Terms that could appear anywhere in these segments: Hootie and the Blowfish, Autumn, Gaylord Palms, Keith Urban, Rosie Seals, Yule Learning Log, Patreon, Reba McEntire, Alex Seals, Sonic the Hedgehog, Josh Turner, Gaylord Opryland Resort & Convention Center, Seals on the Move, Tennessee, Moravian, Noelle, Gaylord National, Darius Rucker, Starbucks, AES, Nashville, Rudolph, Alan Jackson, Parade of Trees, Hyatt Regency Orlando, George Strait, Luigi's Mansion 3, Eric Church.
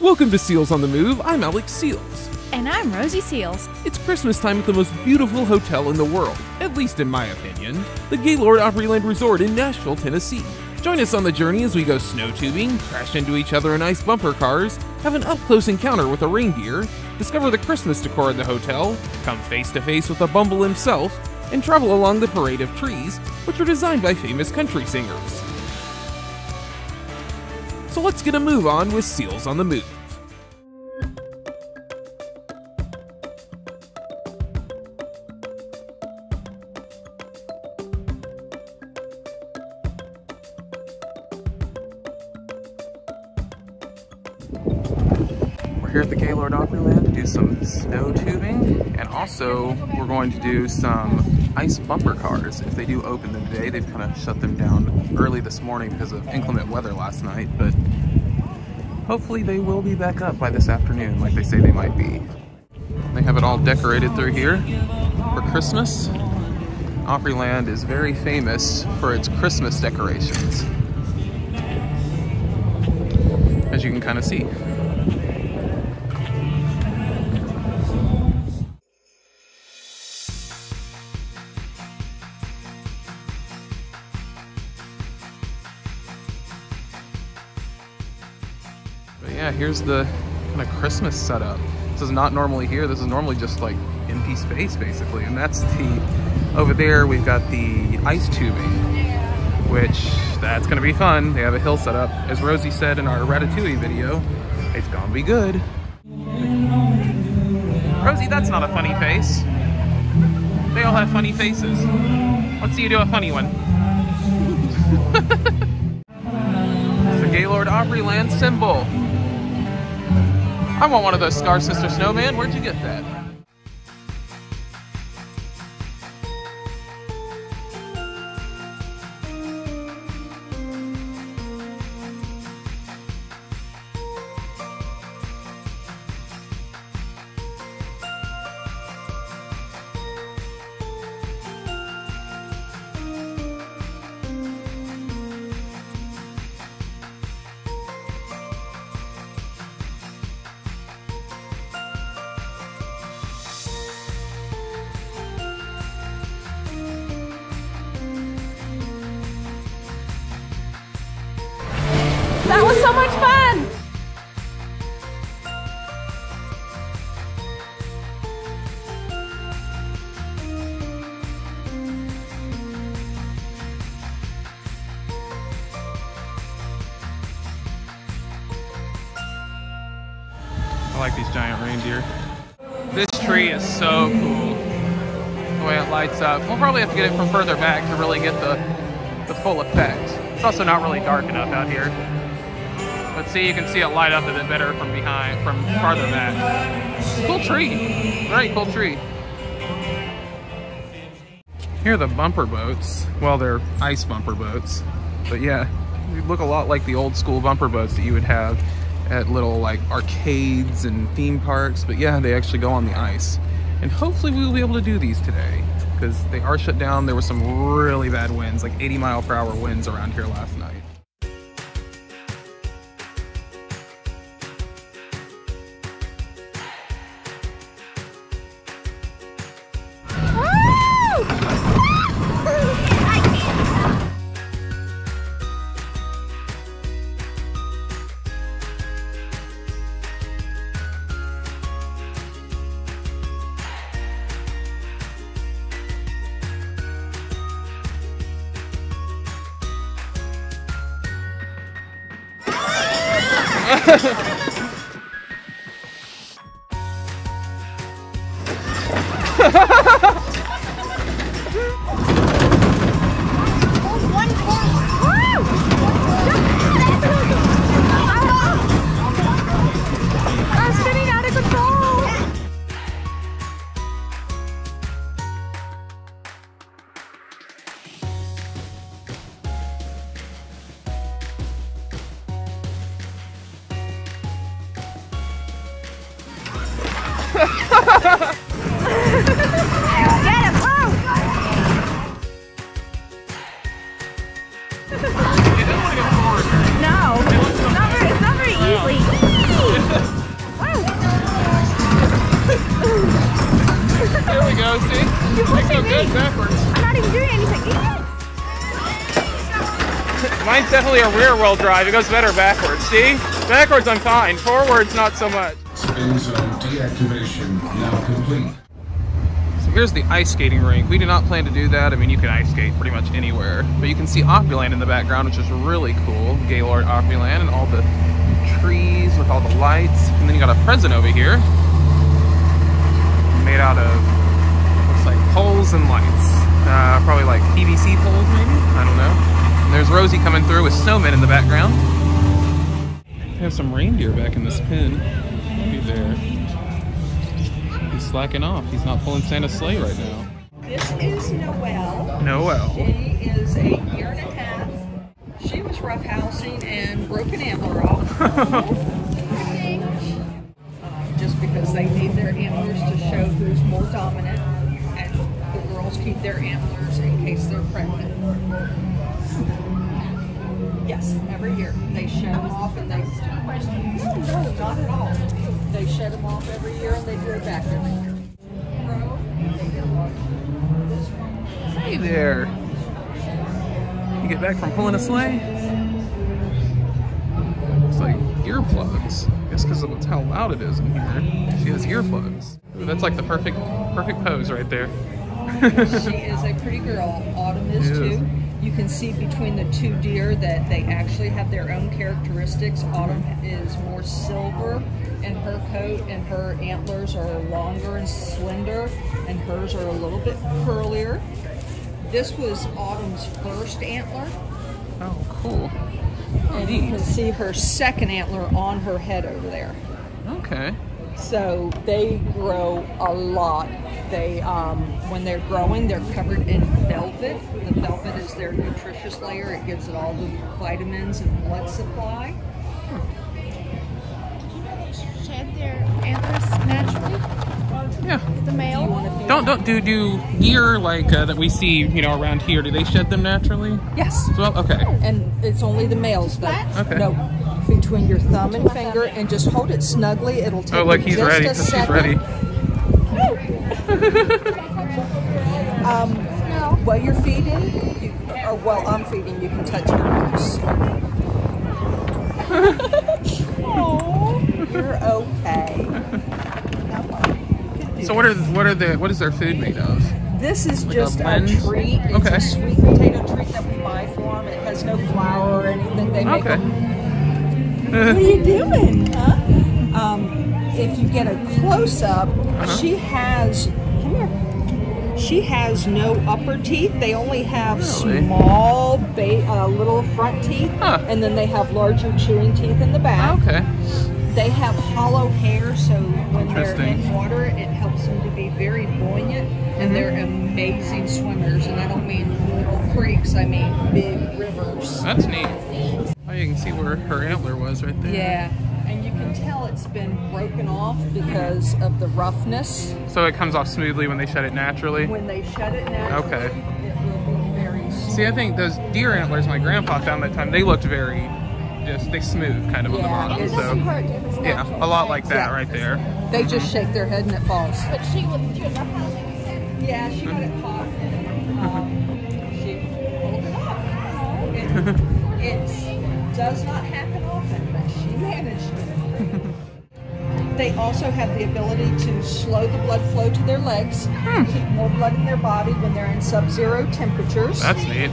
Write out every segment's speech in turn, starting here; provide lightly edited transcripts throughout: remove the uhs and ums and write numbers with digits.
Welcome to Seals on the Move. I'm Alex Seals. And I'm Rosie Seals. It's Christmas time at the most beautiful hotel in the world, at least in my opinion, the Gaylord Opryland Resort in Nashville, Tennessee. Join us on the journey as we go snow tubing, crash into each other in ice bumper cars, have an up-close encounter with a reindeer, discover the Christmas decor in the hotel, come face-to-face with the Bumble himself, and travel along the Parade of Trees, which are designed by famous country singers. So let's get a move on with Seals on the Move. We're here at the Gaylord Opryland to do some snow tubing, and also we're going to do some ice bumper cars. If they do open them today, they've kind of shut them down early this morning because of inclement weather last night, but hopefully they will be back up by this afternoon like they say they might be. They have it all decorated through here for Christmas. Opryland is very famous for its Christmas decorations, as you can kind of see. Yeah, here's the kind of Christmas setup. This is not normally here. This is normally just like empty space basically. And that's over there we've got the ice tubing, which that's gonna be fun. They have a hill set up. As Rosie said in our Ratatouille video, it's gonna be good. Rosie, that's not a funny face. They all have funny faces. Let's see you do a funny one. It's the Gaylord Opryland symbol. I want one of those Scar Sister Snowman. Where'd you get that? That was so much fun! I like these giant reindeer. This tree is so cool, the way it lights up. We'll probably have to get it from further back to really get the full effect. It's also not really dark enough out here. Let's see, you can see it light up a bit better from behind, from farther back. Cool tree, very cool tree. Here are the bumper boats. Well, they're ice bumper boats. But yeah, they look a lot like the old school bumper boats that you would have at little like arcades and theme parks. But yeah, they actually go on the ice. And hopefully we'll be able to do these today because they are shut down. There were some really bad winds, like 80-mile-per-hour winds around here last night. It doesn't want to go forward. No, it's not very easily. Mine's definitely a rear wheel drive. It goes better backwards. See? Backwards I'm fine. Forwards not so much. Spin zone deactivation now complete. So here's the ice skating rink. We do not plan to do that. I mean, you can ice skate pretty much anywhere. But you can see Opryland in the background, which is really cool. Gaylord Opryland and all the trees with all the lights. And then you got a present over here. Made out of, looks like poles and lights. Probably like PVC poles maybe? I don't know. And there's Rosie coming through with snowmen in the background. They have some reindeer back in this pen. He's there. He's slacking off. He's not pulling Santa's sleigh right now. This is Noelle. Noelle. She is a year and a half. She was roughhousing and broke an antler off. Just because they need their antlers to show who's more dominant. Keep their antlers in case they're pregnant. Yes, every year they shed them off and they. No, not at all. They shed them off every year and they do it back every year. Hey there. You get back from pulling a sleigh? It's like earplugs. I guess because of how loud it is in here. She has earplugs. Ooh, that's like the perfect pose right there. She is a pretty girl. Autumn is too. You can see between the two deer that they actually have their own characteristics. Autumn is more silver in her coat and her antlers are longer and slender and hers are a little bit curlier. This was Autumn's first antler. Oh, cool. Oh, and neat. You can see her second antler on her head over there. Okay. So they grow a lot. They, when they're growing, they're covered in velvet. The velvet is their nutritious layer. It gives it all the vitamins and blood supply. Did you know they shed their antlers naturally? Yeah. The male. Do deer like that we see, you know, around here? Do they shed them naturally? Yes. Well, okay. And it's only the males that. Okay. No. Between your thumb and finger, and just hold it snugly. It'll take just a second. While you're feeding, or while I'm feeding, you can touch your nose. Aww, you're okay. So what is their food made of? This is like just a treat. It's a sweet potato treat that we buy for them. It has no flour or anything. They make them. What are you doing, huh? If you get a close-up, she has no upper teeth. They only have small, little front teeth, and then they have larger chewing teeth in the back. Okay. They have hollow hair, so when they're in water, it helps them to be very buoyant, and they're amazing swimmers. And I don't mean little creeks, I mean big rivers. That's neat. Oh, you can see where her antler was right there. Yeah, and you can tell it's been broken off because of the roughness. So it comes off smoothly when they shed it naturally? When they shed it naturally, it will be very smooth. See, I think those deer antlers my grandpa found that time, they looked very, they smooth kind of on the bottom. It doesn't hurt if it's natural. A lot like that right there. They just shake their head and it falls. But she wouldn't do enough on it. Yeah, she got it caught and she pulled it off. Does not happen often, but she managed it. They also have the ability to slow the blood flow to their legs, keep more blood in their body when they're in sub-zero temperatures. That's neat.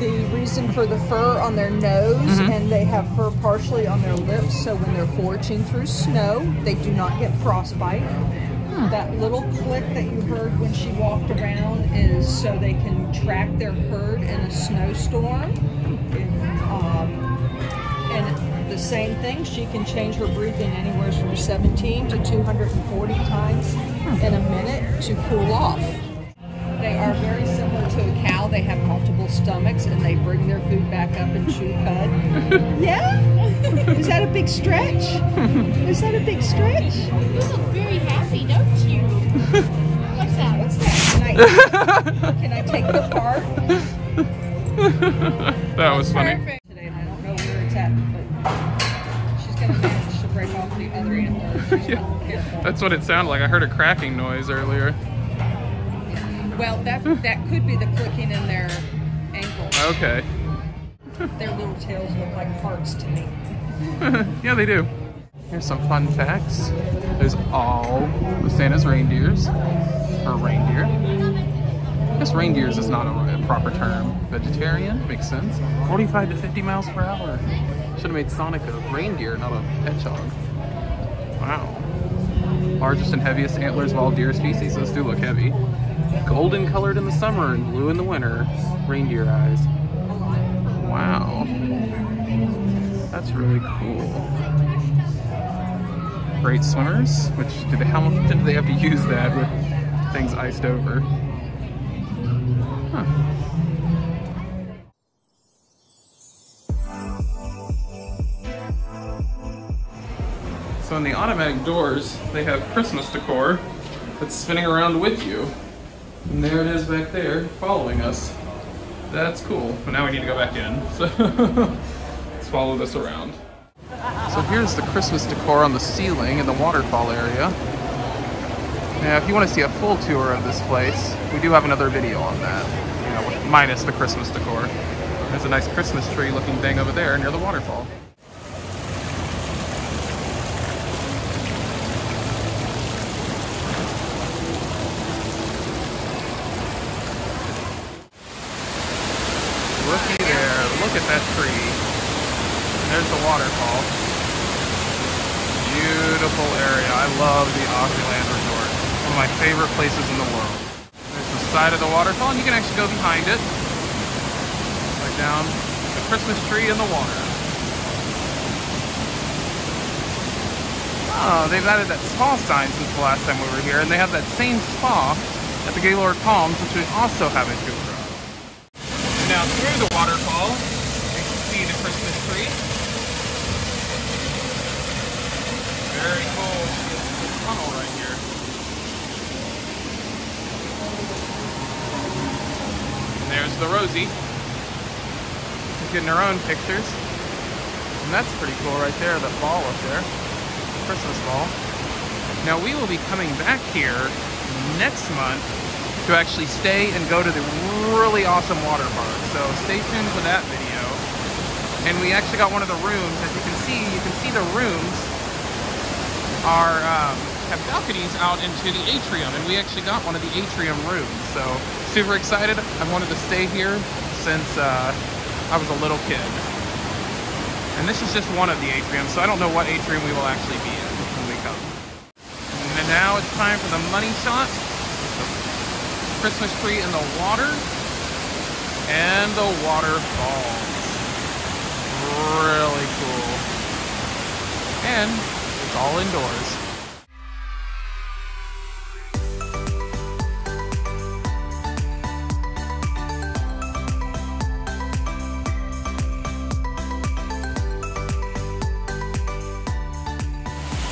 The reason for the fur on their nose, and they have fur partially on their lips, so when they're foraging through snow, they do not get frostbite. That little click that you heard when she walked around is so they can track their herd in a snowstorm. And the same thing, she can change her breathing anywhere from 17 to 240 times in a minute to cool off. They are very similar to a cow. They have multiple stomachs and they bring their food back up and chew cud. Yeah? Is that a big stretch? Is that a big stretch? You look very happy, don't you? What's that? What's that? Can I take the part? That was funny. Perfect. Yeah, that's what it sounded like. I heard a cracking noise earlier. Well, that could be the clicking in their ankle. Okay. Their little tails look like hearts to me. Yeah, they do. Here's some fun facts. There's all of Santa's reindeers, or reindeer. I guess reindeers is not a proper term. Vegetarian, makes sense. 45 to 50 miles per hour. Should have made Sonic a reindeer, not a hedgehog. Wow. Largest and heaviest antlers of all deer species. Those do look heavy. Golden colored in the summer and blue in the winter. Reindeer eyes. Wow. That's really cool. Great swimmers, which how often do they have to use that with things iced over? So in the automatic doors, they have Christmas decor that's spinning around with you. And there it is back there, following us. That's cool, but now we need to go back in. So let's follow this around. So here's the Christmas decor on the ceiling in the waterfall area. Now, if you want to see a full tour of this place, we do have another video on that, you know, minus the Christmas decor. There's a nice Christmas tree looking thing over there near the waterfall. Looky there, look at that tree. And there's the waterfall. Beautiful area. I love the Opryland Resort. One of my favorite places in the world. There's the side of the waterfall, and you can actually go behind it. Right down the Christmas tree in the water. Oh, they've added that spa sign since the last time we were here, and they have that same spa at the Gaylord Palms, which we also have in Cooper. Now through the waterfall, you can see the Christmas tree. Very cool tunnel right here. And there's the Rosie. She's getting her own pictures. And that's pretty cool right there, the ball up there. Christmas ball. Now we will be coming back here next month to actually stay and go to the really awesome water park. So stay tuned for that video. And we actually got one of the rooms. As you can see the rooms are have balconies out into the atrium, and we actually got one of the atrium rooms. So super excited. I've wanted to stay here since I was a little kid. And this is just one of the atriums, so I don't know what atrium we will actually be in when we come. And now it's time for the money shot. Christmas tree in the water and the waterfalls. Really cool. And it's all indoors.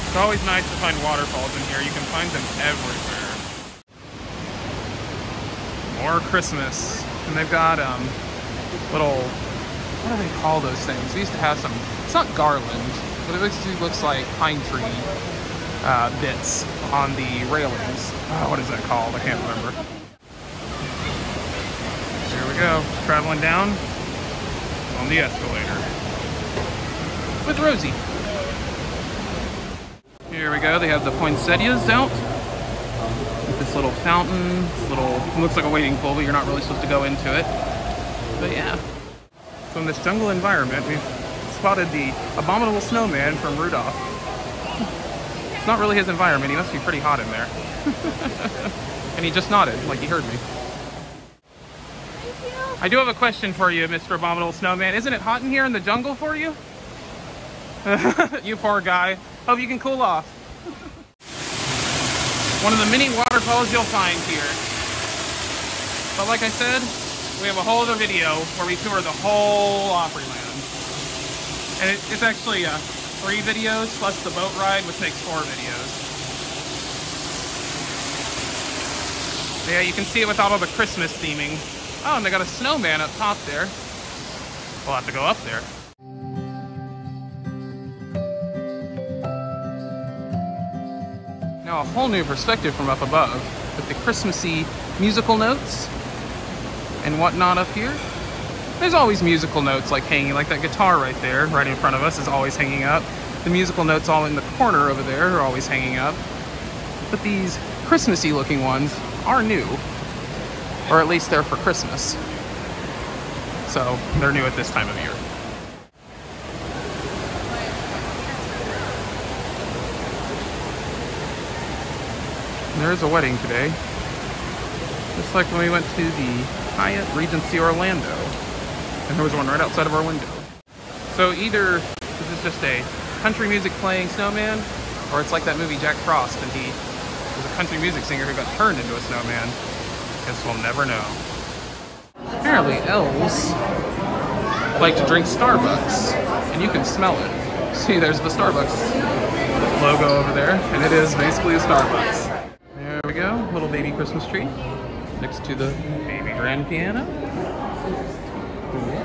It's always nice to find waterfalls in here. You can find them everywhere. More Christmas, and they've got little, what do they call those things? They used to have some, it's not garland, but it looks like pine tree bits on the railings. Oh, what is that called? I can't remember. Here we go, traveling down on the escalator with Rosie. Here we go, they have the poinsettias out. This little fountain, it looks like a wading pool, but you're not really supposed to go into it. But yeah. So in this jungle environment, we've spotted the abominable snowman from Rudolph. It's not really his environment, he must be pretty hot in there. And he just nodded, like he heard me. Thank you. I do have a question for you, Mr. Abominable Snowman. Isn't it hot in here in the jungle for you? You poor guy. Hope you can cool off. One of the many waterfalls you'll find here. But like I said, we have a whole other video where we tour the whole Opryland. And it's actually 3 videos plus the boat ride, which makes 4 videos. Yeah, you can see it without all the Christmas theming. Oh, and they got a snowman up top there. We'll have to go up there. A whole new perspective from up above with the Christmassy musical notes and whatnot up here. There's always musical notes like hanging, like that guitar right there, right in front of us is always hanging up. The musical notes all in the corner over there are always hanging up. But these Christmassy looking ones are new, or at least they're for Christmas. So they're new at this time of year. There's a wedding today. Just like when we went to the Hyatt Regency Orlando. And there was one right outside of our window. So either this is just a country music playing snowman, or it's like that movie Jack Frost, and he was a country music singer who got turned into a snowman. Guess we'll never know. Apparently elves like to drink Starbucks, and you can smell it. See, there's the Starbucks logo over there, and it is basically a Starbucks. There we go, little baby Christmas tree next to the baby grand piano. Look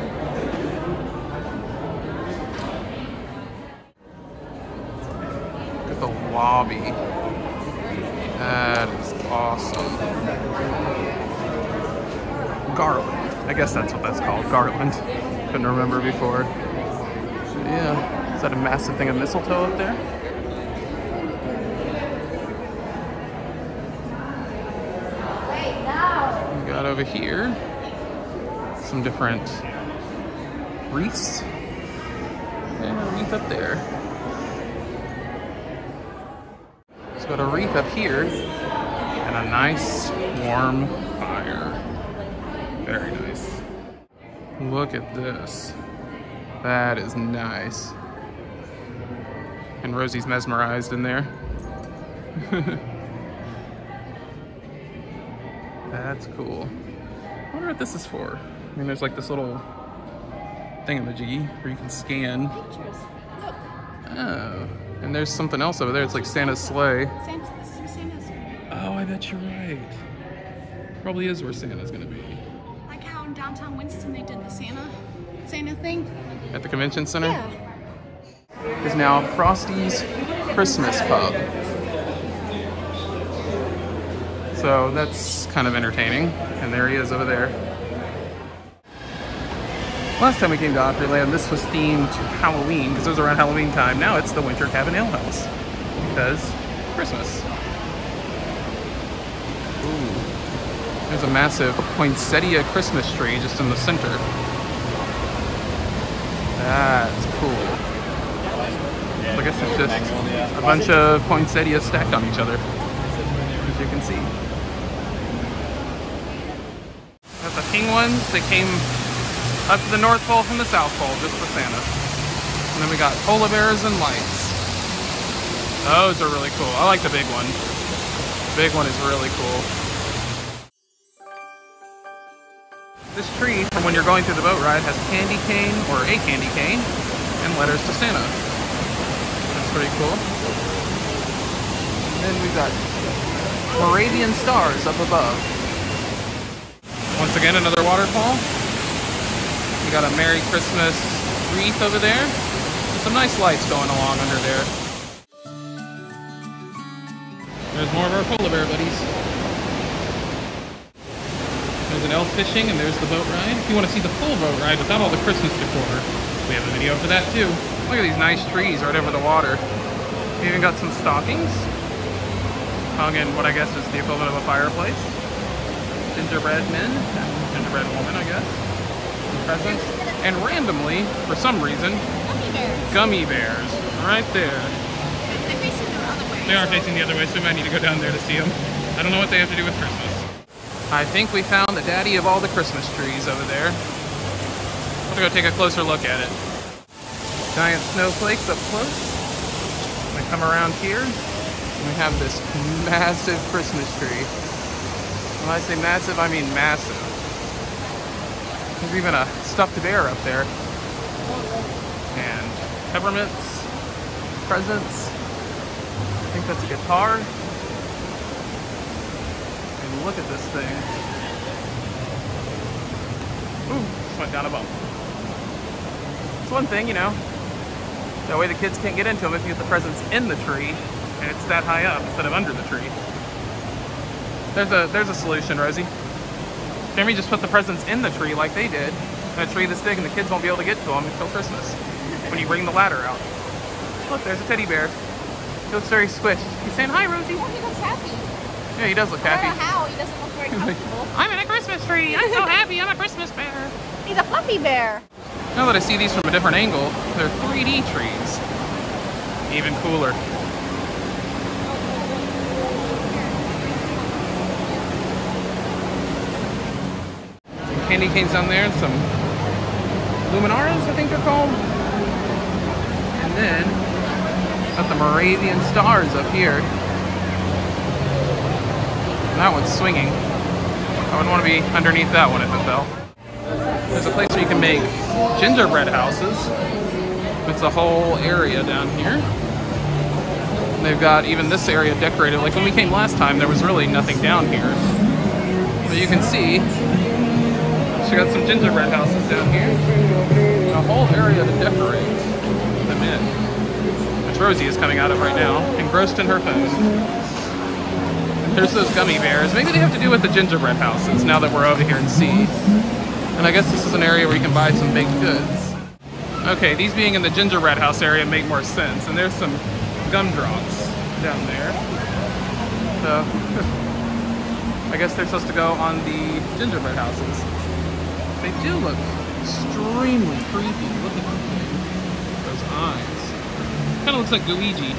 at the lobby. That is awesome. Garland. I guess that's what that's called, garland. Couldn't remember before. So yeah, is that a massive thing of mistletoe up there? Over here, some different wreaths, and a wreath up there. It's got a wreath up here, and a nice warm fire. Very nice. Look at this. That is nice. And Rosie's mesmerized in there. That's cool. I wonder what this is for. I mean, there's like this little thingamajiggy where you can scan. Pictures. Look. Oh, and there's something else over there. It's like Santa's sleigh. Santa's. Oh, I bet you're right. Probably is where Santa's gonna be. Like how in downtown Winston they did the Santa thing. At the convention center? Yeah. It's now Frosty's Christmas Pub. So that's kind of entertaining. And there he is over there. Last time we came to Opryland, this was themed to Halloween, because it was around Halloween time. Now it's the Winter Cabin Ale House, because Christmas. Ooh, there's a massive poinsettia Christmas tree just in the center. That's cool. So I guess it's just a bunch of poinsettia stacked on each other. You can see. That's the pink ones. They came up to the North Pole from the South Pole just for Santa. And then we got polar bears and lights. Those are really cool. I like the big one. The big one is really cool. This tree, from when you're going through the boat ride, has candy cane, or a candy cane, and letters to Santa. That's pretty cool. And then we've got Moravian stars up above. Once again, another waterfall. We got a Merry Christmas wreath over there. And some nice lights going along under there. There's more of our polar bear buddies. There's an elf fishing, and there's the boat ride. If you want to see the full boat ride without all the Christmas decor, we have a video for that too. Look at these nice trees right over the water. We even got some stockings hung in what I guess is the equivalent of a fireplace. Gingerbread men and gingerbread woman, I guess. Presents. And randomly, for some reason, gummy bears right there. They're facing the other way. They are facing the other way, so we might need to go down there to see them. I don't know what they have to do with Christmas. I think we found the daddy of all the Christmas trees over there. We'll have to go take a closer look at it. Giant snowflakes up close. We come around here. We have this massive Christmas tree. When I say massive, I mean massive. There's even a stuffed bear up there. And peppermints, presents. I think that's a guitar. And look at this thing. Ooh, just went down a bump. It's one thing, you know. That way the kids can't get into them if you get the presents in the tree. And it's that high up instead of under the tree. There's a solution, Rosie. Can we just put the presents in the tree like they did, And a tree this big and the kids won't be able to get to them until Christmas, when you bring the ladder out. Look, there's a teddy bear. He looks very squished. He's saying, hi, Rosie. Oh, he looks happy. Yeah, he does look happy. I don't know how. He doesn't look very comfortable. I'm in a Christmas tree. I'm so happy. I'm a Christmas bear. He's a fluffy bear. Now that I see these from a different angle, they're 3D trees. Even cooler. Some candy canes down there and some luminaras, I think they're called. And then got the Moravian stars up here. And that one's swinging. I wouldn't want to be underneath that one if it fell. There's a place where you can make gingerbread houses. It's a whole area down here. And they've got even this area decorated. Like when we came last time, there was really nothing down here. But you can see, she got some gingerbread houses down here. And a whole area to decorate them in, which Rosie is coming out of right now, engrossed in her phone. There's those gummy bears. Maybe they have to do with the gingerbread houses now that we're over here in C. And I guess this is an area where you can buy some baked goods. Okay, these being in the gingerbread house area make more sense. And there's some gumdrops down there. So, I guess they're supposed to go on the gingerbread houses. They do look extremely creepy. Look at those eyes. Kind of looks like Luigi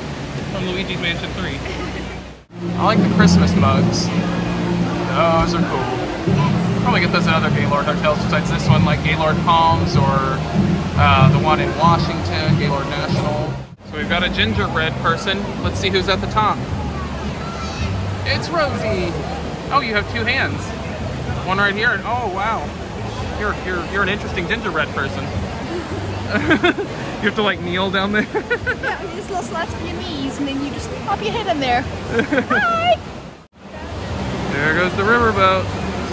from Luigi's Mansion 3. I like the Christmas mugs. Those are cool. Probably get those at other Gaylord hotels besides this one, like Gaylord Palms or the one in Washington, Gaylord National. So we've got a gingerbread person. Let's see who's at the top. It's Rosie. Oh, you have two hands. One right here. And oh wow, you're an interesting gingerbread person. You have to like kneel down there. Yeah, you just slap your knees and then you just pop your head in there. Hi. There goes the riverboat.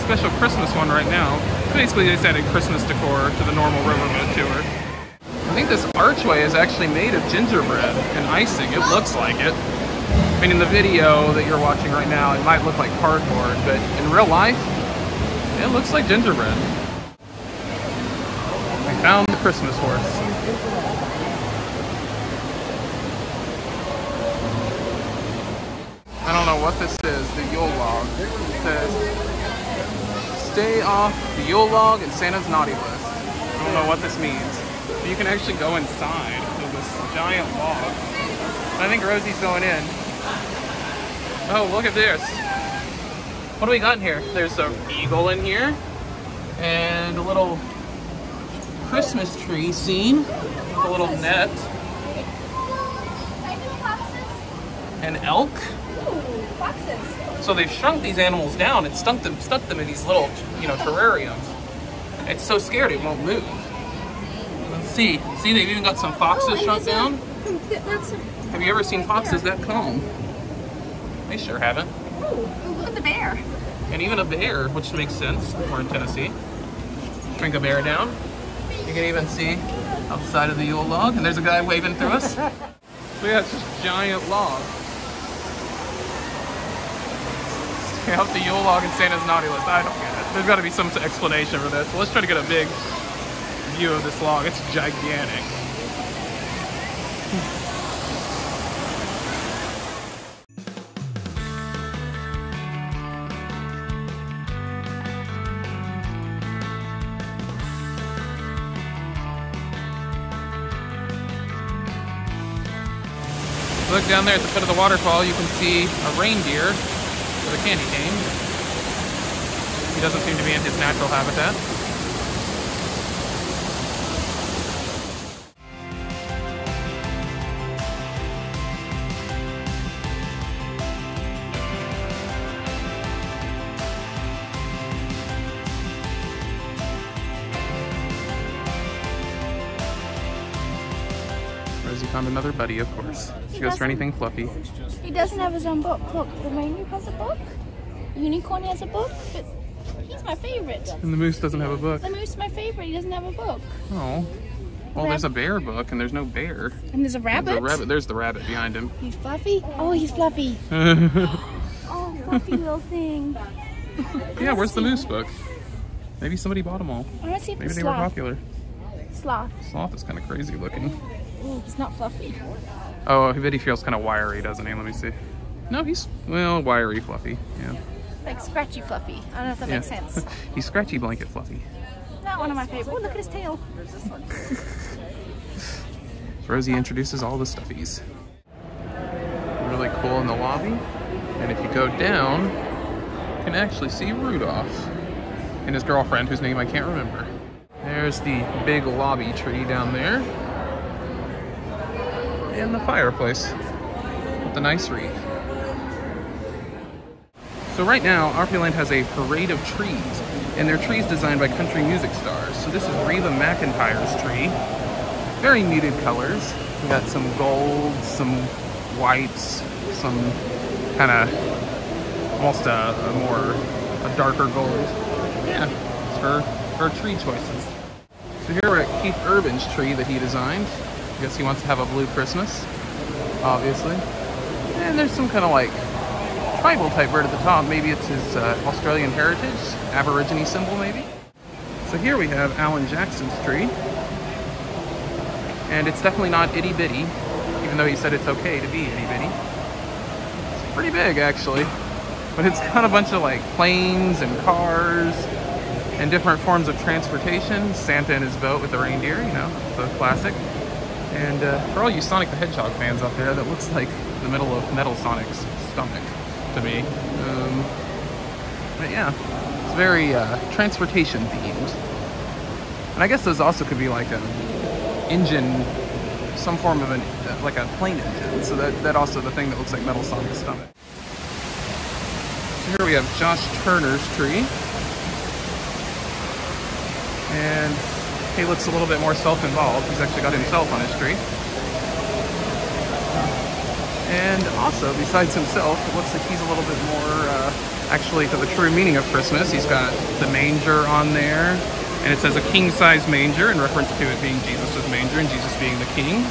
Special Christmas one right now. Basically, they just added Christmas decor to the normal riverboat tour. I think this archway is actually made of gingerbread and icing. It looks like it. I mean, in the video that you're watching right now, it might look like cardboard, but in real life, it looks like gingerbread. I found the Christmas horse. I don't know what this is, the Yule log. It says, stay off the Yule log and Santa's naughty list. I don't know what this means. But you can actually go inside of this giant log. I think Rosie's going in. Oh, look at this. What do we got in here? There's an eagle in here. And a little Christmas tree scene. With a little net. An elk. So they've shrunk these animals down and stuck them in these little, you know, terrariums. It's so scared it won't move. Let's see. See, they've even got some foxes shrunk down. Have you ever seen foxes that calm? They sure haven't. Oh, look at the bear. And even a bear, which makes sense. We're in Tennessee. Shrink a bear down. You can even see outside of the Yule log. And there's a guy waving through us. So yeah, it's just giant log. Off the Yule log and Santa's naughty list. I don't get it. There's got to be some explanation for this. Well, let's try to get a big view of this log. It's gigantic. Look down there at the foot of the waterfall. You can see a reindeer. The candy cane. He doesn't seem to be in his natural habitat. Rosie found another buddy, of course. She goes for anything fluffy. He doesn't have his own book. Look, the reindeer has a book, the unicorn has a book, but he's my favorite. And the moose doesn't have a book. The moose is my favorite. He doesn't have a book. Oh. Well, there's a bear book, and there's no bear. And there's a rabbit. There's the rabbit behind him. He's fluffy? Oh, he's fluffy. Oh, fluffy little thing. Yeah, where's the moose book? Maybe somebody bought them all. I want to see if maybe they were popular. Sloth. Sloth is kind of crazy looking. Ooh, he's not fluffy. Oh, I bet he feels kind of wiry, doesn't he? Let me see. No, he's, well, wiry fluffy. Yeah. Like scratchy fluffy. I don't know if that makes sense. He's scratchy blanket fluffy. Not one of my favorites. Oh, look at his tail. Where's this one? Rosie introduces all the stuffies. Really cool in the lobby. And if you go down, you can actually see Rudolph and his girlfriend, whose name I can't remember. There's the big lobby tree down there. And the fireplace with the nice wreath. So right now, Opryland has a parade of trees, and they're trees designed by country music stars. So this is Reba McEntire's tree. Very muted colors. We got some gold, some whites, some kind of almost a darker gold. Yeah, it's her tree choices. So here we're at Keith Urban's tree that he designed. I guess he wants to have a blue Christmas, obviously. And there's some kind of like tribal type bird at the top. Maybe it's his Australian heritage, Aborigine symbol maybe. So here we have Alan Jackson's tree. And it's definitely not itty bitty, even though he said it's okay to be itty bitty. It's pretty big actually, but it's got a bunch of like planes and cars and different forms of transportation. Santa in his boat with the reindeer, you know, the classic. And for all you Sonic the Hedgehog fans out there, that looks like the middle of Metal Sonic's stomach to me. But yeah, it's very transportation themed. And I guess those also could be like a engine, some form of like a plane engine, so that also the thing that looks like Metal Sonic's stomach. So here we have Josh Turner's tree, and he looks a little bit more self-involved. He's actually got himself on his tree, and also besides himself, it looks like he's a little bit more actually to the true meaning of Christmas. He's got the manger on there. And it says a king-size manger in reference to it being Jesus' manger and Jesus being the king.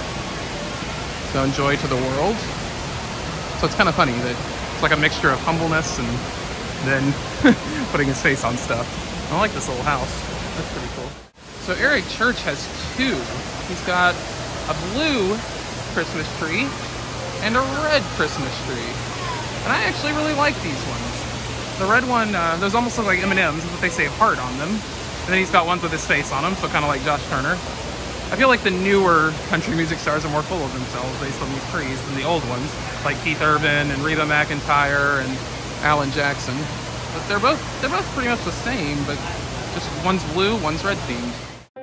So joy to the world. So it's kind of funny that it's like a mixture of humbleness and then putting his face on stuff. I like this little house. That's pretty cool. So Eric Church has two. He's got a blue Christmas tree and a red Christmas tree. And I actually really like these ones. The red one, those almost look like M&Ms, but they say heart on them. And then he's got ones with his face on them, so kind of like Josh Turner. I feel like the newer country music stars are more full of themselves based on these trees than the old ones, like Keith Urban and Reba McEntire and Alan Jackson. But they're both pretty much the same, but just one's blue, one's red themed.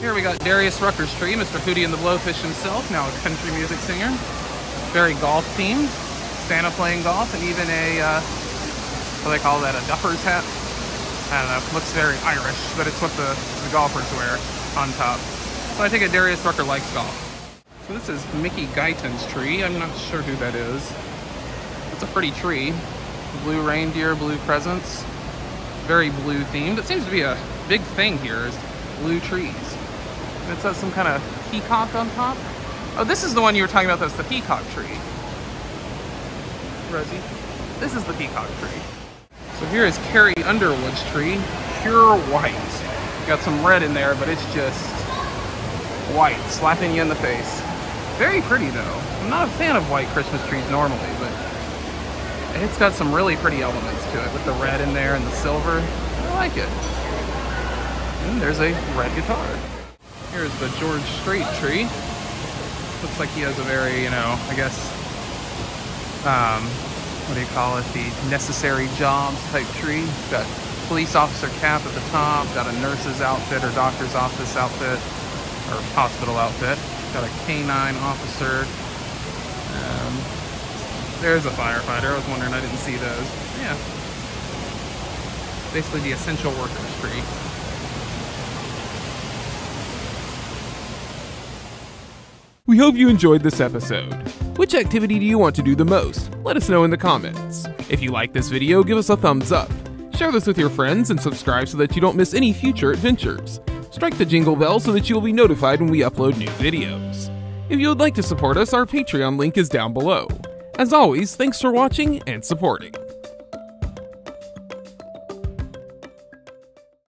Here we got Darius Rucker's tree, Mr. Hootie and the Blowfish himself, now a country music singer. Very golf themed, Santa playing golf, and even a what do they call that, a duffer's hat? I don't know, looks very Irish, but it's what the golfers wear on top. So I think Darius Rucker likes golf. So this is Mickey Guyton's tree. I'm not sure who that is. It's a pretty tree. Blue reindeer, blue presents. Very blue themed. It seems to be a big thing here is blue trees. And it says some kind of peacock on top. Oh, this is the one you were talking about that's the peacock tree. Rosie, this is the peacock tree. So here is Carrie Underwood's tree, pure white. Got some red in there, but it's just white, slapping you in the face. Very pretty though. I'm not a fan of white Christmas trees normally, but it's got some really pretty elements to it with the red in there and the silver. I like it. And there's a red guitar. Here's the George Strait tree. Looks like he has a very, you know, I guess, what do you call it, the necessary jobs type tree. It's got police officer cap at the top, got a nurse's outfit or doctor's office outfit or hospital outfit. Got a canine officer. There's a firefighter. I was wondering, I didn't see those. Yeah. Basically the essential workers tree. We hope you enjoyed this episode. Which activity do you want to do the most? Let us know in the comments. If you like this video, give us a thumbs up. Share this with your friends and subscribe so that you don't miss any future adventures. Strike the jingle bell so that you will be notified when we upload new videos. If you would like to support us, our Patreon link is down below. As always, thanks for watching and supporting.